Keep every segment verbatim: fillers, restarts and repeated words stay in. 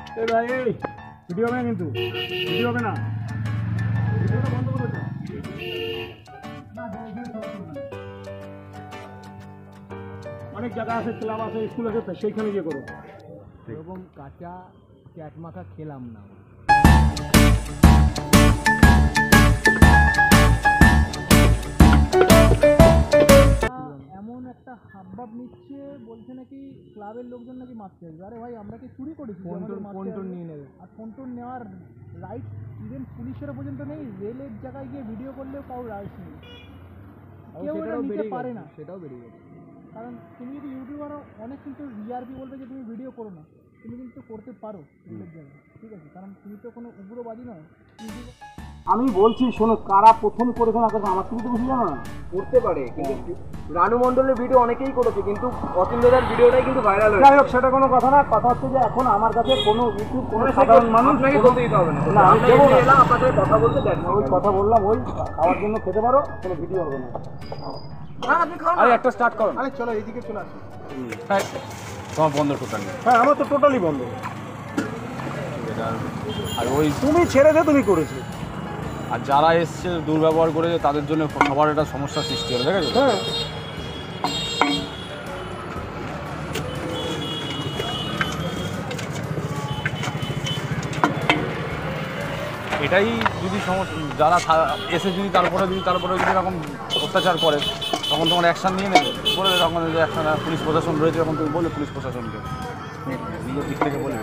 Video में किंतु video में ना अनेक जगह से क्लावा से स्कूल से पैसे खाने ये करो एवं काचा कैटमा का खेला हमने হাবভাব নিচ্ছে বলছে নাকি ক্লাবের লোকজন নাকি মারতে আসবে। আরে ভাই আমরা কি চুরি করেছি? পন্টন নিয়ে নেবে আর পন্টন নেওয়ার রাইট ইভেন পুলিশের পর্যন্ত নেই। রেলের জায়গায় গিয়ে ভিডিও করলেও কারোর রাইট নেই, কেউ এটা নিতে পারে না, সেটাও বেরিয়ে যাবে। কারণ তুমি যদি ইউটিউবারও অনেক কিন্তু রিআরবি বলবে যে তুমি ভিডিও করো না, তুমি কিন্তু করতে পারো রেলের জায়গায়, ঠিক আছে? কারণ তুমি তো কোনো উগ্রবাদী নয়। আমি বলছি শোনো, কারা প্রথম করেছে না করেছে আমার তুমি তো বুঝি জানো না, করতে পারে। কিন্তু রানু মণ্ডলের ভিডিও অনেকেই করেছে, কিন্তু অতীন্দ্রদার ভিডিওটাই কিন্তু ভাইরাল হয়েছে। যাই হোক সেটা কোনো কথা না, কথা হচ্ছে যে এখন আমার কাছে কোনো ইউটিউব কোনো সাধারণ মানুষ নাকি বলতে দিতে হবে না। এলাম আপনাদের কথা বলতে দেন, ওই কথা বললাম, ওই খাওয়ার জন্য খেতে পারো, কোনো ভিডিও হবে না। আরে একটা স্টার্ট করো, আরে চলো এইদিকে চলে আসো। তোমার বন্ধ টোটালি? হ্যাঁ আমার তো টোটালি বন্ধ। আর ওই তুমি ছেড়ে দে, তুমি করেছো। আর যারা এসছে দুর্ব্যবহার করেছে তাদের জন্য সবার একটা সমস্যার সৃষ্টি হবে, ঠিক আছে? হ্যাঁ এটাই। যদি সমস্যা যারা এসে যদি তারপরে যদি তারপরে যদি এরকম অত্যাচার করে তখন তোমার অ্যাকশান নিয়ে নেবে, বলে এরকম যে অ্যাকশান পুলিশ প্রশাসন রয়েছে, তখন তুমি বলবে পুলিশ প্রশাসনকে, নিজের দিক থেকে বলবে।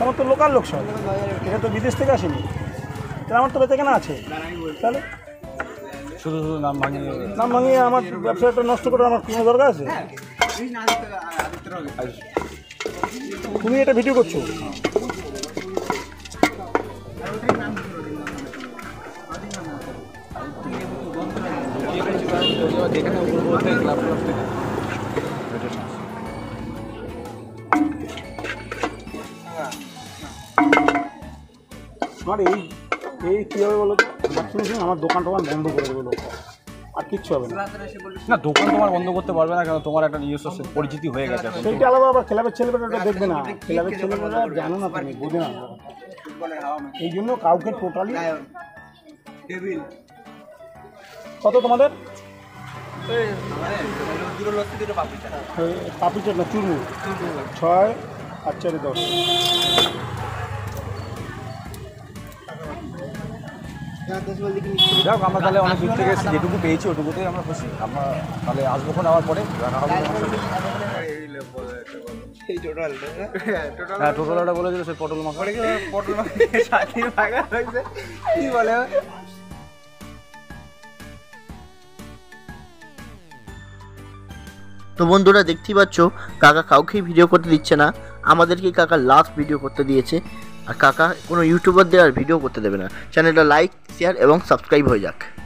আমার তো লোকাল লোক সব, এটা তো বিদেশ থেকে আসেনি, তাহলে আমার তো বেঁচে কেনা আছে। তাহলে শুধু শুধু নাম ভাঙিয়ে নাম ভাঙিয়ে আমার ব্যবসাটা নষ্ট করে আমার কোনো দরকার আছে? তুমি এটা ভিডিও করছো, এই এই কী হবে বলো তো? আমার দোকান টোকান বন্ধ করে দেবে লোকটা, আর কিচ্ছু হবে না। না দোকান তোমার বন্ধ করতে পারবে না, কারণ তোমার একটা নিজস্ব পরিচিতি হয়ে গেছে। সেইটা আলাদা, আবার ক্লাবের ছেলেমেয়েরা দেখবে না, ক্লাবের ছেলেমেয়েরা জানো না, তুমি বোঝে না, এই জন্য কাউকে টোটালি। কত তোমাদের পাপড়ি চাট না চুরমুর? ছয় আর চারে দশ। যাই হোক আমরা তাহলে অনেক দূর থেকে এসেছি, যেটুকু পেয়েছি ওটুকুতেই আমরা খুশি। আমরা তাহলে আসবো ফোন আবার পরে। হ্যাঁ টোটালটা বলে দিল, সে পটল মাখা পটল কি বলে। তো বন্ধুরা দেখতেই পাচ্ছ কাকা কাউকেই ভিডিও করতে দিচ্ছে না, আমাদেরকে কাকা লাস্ট ভিডিও করতে দিয়েছে। আর কাকা কোনো ইউটিউবারদের আর ভিডিও করতে দেবে না। চ্যানেলটা লাইক, শেয়ার এবং সাবস্ক্রাইব হয়ে যাক।